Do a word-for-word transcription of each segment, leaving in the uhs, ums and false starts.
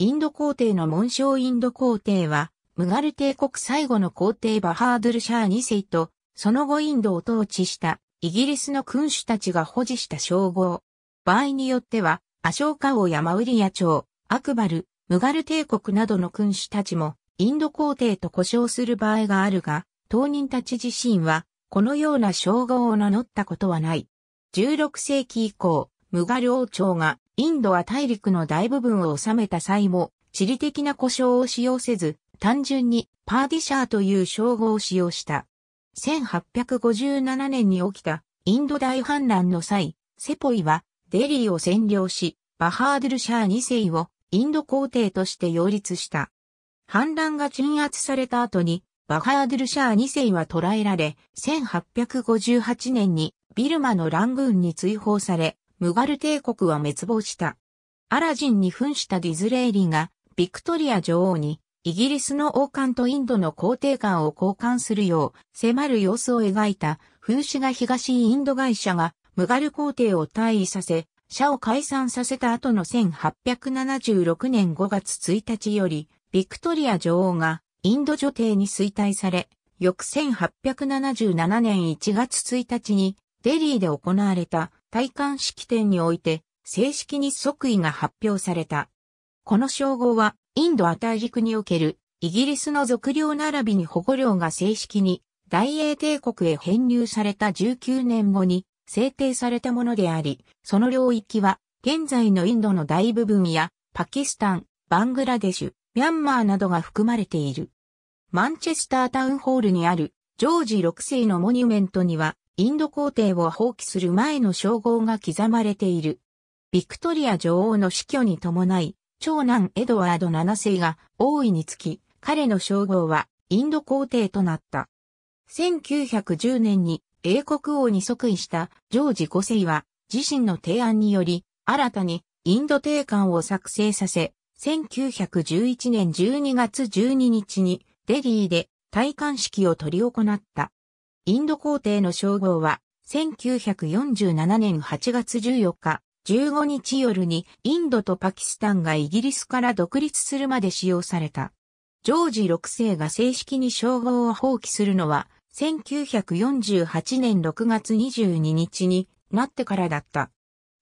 インド皇帝の紋章。インド皇帝は、ムガル帝国最後の皇帝バハードゥル・シャーにせいと、その後インドを統治したイギリスの君主たちが保持した称号。場合によっては、アショーカ王やマウリヤ朝、アクバル、ムガル帝国などの君主たちも、インド皇帝と呼称する場合があるが、当人たち自身は、このような称号を名乗ったことはない。じゅうろくせいき以降、ムガル王朝が、インドは大陸の大部分を治めた際も、地理的な呼称を使用せず、単純にパーディシャーという称号を使用した。せんはっぴゃくごじゅうななねんに起きたインド大反乱の際、セポイはデリーを占領し、バハードゥル・シャーにせいをインド皇帝として擁立した。反乱が鎮圧された後に、バハードゥル・シャーにせいは捕らえられ、せんはっぴゃくごじゅうはちねんにビルマのラングーンに追放され、ムガル帝国は滅亡した。アラジンに扮したディズレーリが、ビクトリア女王に、イギリスの王冠とインドの皇帝冠を交換するよう迫る様子を描いた風刺画。東インド外車がムガル皇帝を退位させ、社を解散させた後のせんはっぴゃくななじゅうろくねんごがつついたちより、ビクトリア女王がインド女帝に推戴され、翌せんはっぴゃくななじゅうななねんいちがつついたちにデリーで行われた戴冠式典において正式に即位が発表された。この称号は、インド亜大陸におけるイギリスの属領並びに保護領が正式に大英帝国へ編入されたじゅうきゅうねんごに制定されたものであり、その領域は現在のインドの大部分やパキスタン、バングラデシュ、ミャンマーなどが含まれている。マンチェスタータウンホールにあるジョージろくせいのモニュメントにはインド皇帝を放棄する前の称号が刻まれている。ビクトリア女王の死去に伴い、長男エドワードななせいが王位につき、彼の称号はインド皇帝となった。せんきゅうひゃくじゅうねんに英国王に即位したジョージごせいは自身の提案により新たにインド帝冠を作成させ、せんきゅうひゃくじゅういちねんじゅうにがつじゅうににちにデリーで戴冠式を執り行った。インド皇帝の称号はせんきゅうひゃくよんじゅうななねんはちがつじゅうよっか、じゅうごにち夜にインドとパキスタンがイギリスから独立するまで使用された。ジョージろくせいが正式に称号を放棄するのはせんきゅうひゃくよんじゅうはちねんろくがつにじゅうににちになってからだった。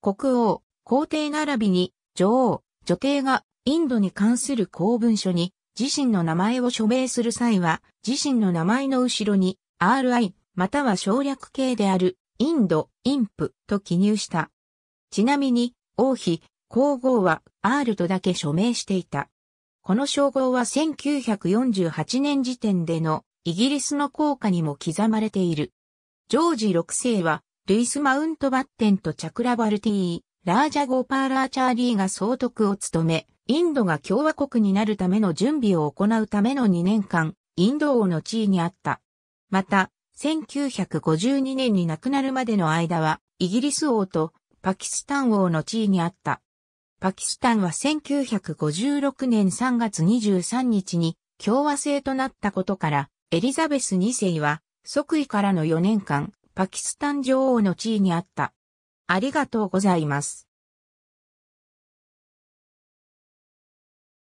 国王、皇帝並びに女王、女帝がインドに関する公文書に自身の名前を署名する際は自身の名前の後ろに アールアイ または省略形であるインド、インプと記入した。ちなみに、王妃、皇后は アール とだけ署名していた。この称号はせんきゅうひゃくよんじゅうはちねん時点でのイギリスの硬貨にも刻まれている。ジョージろくせいは、ルイス・マウントバッテンとチャクラバルティー、ラージャ・ゴーパーラーチャーリーが総督を務め、インドが共和国になるための準備を行うためのにねんかん、インド王の地位にあった。また、せんきゅうひゃくごじゅうにねんに亡くなるまでの間は、イギリス王と、パキスタン王の地位にあった。パキスタンはせんきゅうひゃくごじゅうろくねんさんがつにじゅうさんにちに共和制となったことから、エリザベスにせいは即位からのよねんかん、パキスタン女王の地位にあった。ありがとうございます。